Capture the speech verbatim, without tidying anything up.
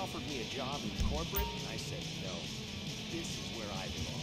offered me a job in corporate, and I said no. This is where I belong.